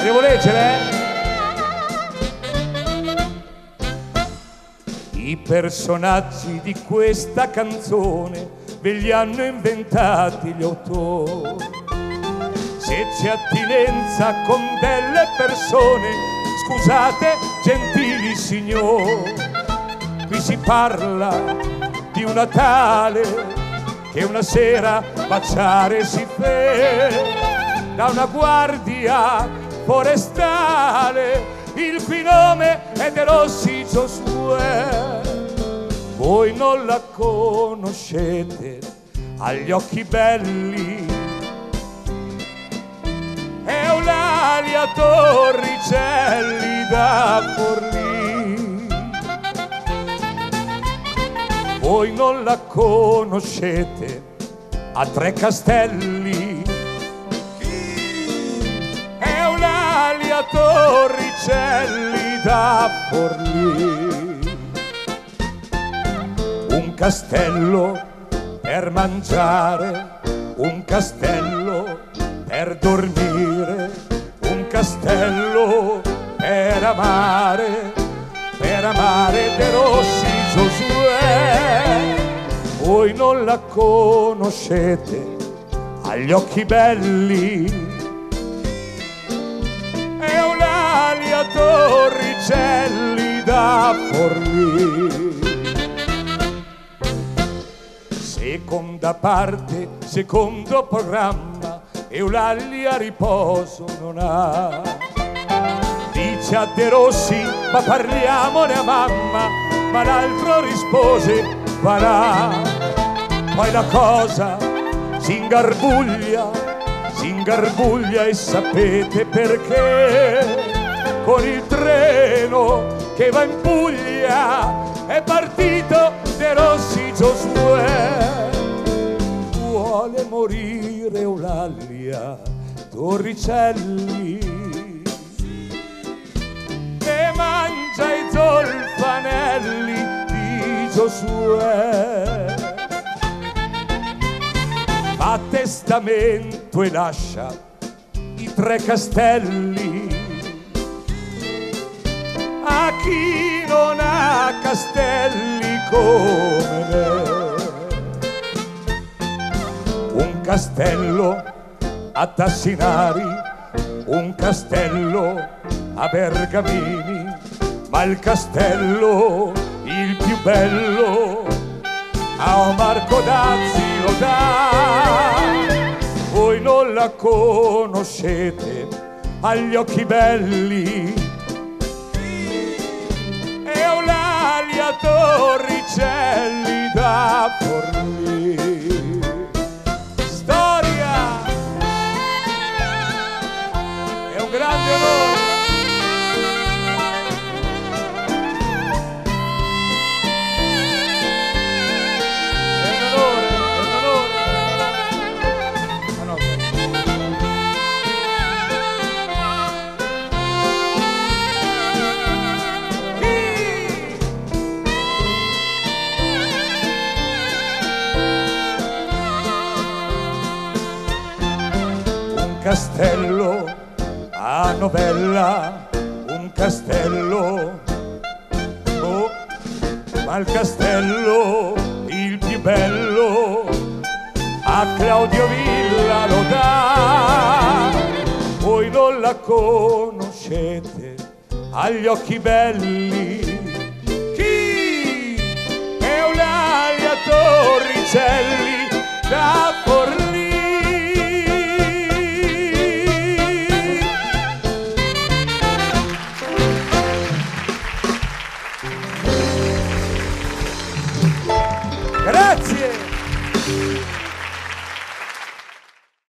Le devo leggere? I personaggi di questa canzone ve li hanno inventati gli autori. Se c'è attinenza con delle persone, scusate gentili signori, qui si parla di una tale che una sera baciare si fece da una guardia forestale, il cui nome è De Rossi Giosuè. Voi non la conoscete agli occhi belli, Eulalia Torricelli da Forlì. Voi non la conoscete a Tre Castelli, Eulalia Torricelli da Forlì. Un castello per mangiare, un castello per dormire, un castello per amare De Rossi Giosuè. Voi non la conoscete agli occhi belli, Eulalia Torricelli da Forlì. Seconda parte, secondo programma, Eulalia riposo non ha. Dice a De Rossi, ma parliamone a mamma, ma l'altro rispose, farà. Poi la cosa si ingarbuglia e sapete perché? Con il treno che va in Puglia è partito De Rossi Giosuè. Vuole morire Eulalia Torricelli, che mangia i zolfanelli di Giosuè. Fa testamento e lascia i Tre Castelli a chi non ha castelli come me. Un castello a Tassinari, un castello a Bergamini, ma il castello il più bello a Omar Codazzi lo dà. Voi non la conoscete agli occhi belli, Eulalia Torricelli da Forlì. Storia! È un grande onore! Un castello a novella, un castello, oh, ma il castello il più bello a Claudio Villa lo dà. Voi non la conoscete agli occhi belli, chi? Eulalia Torricelli da Forlì.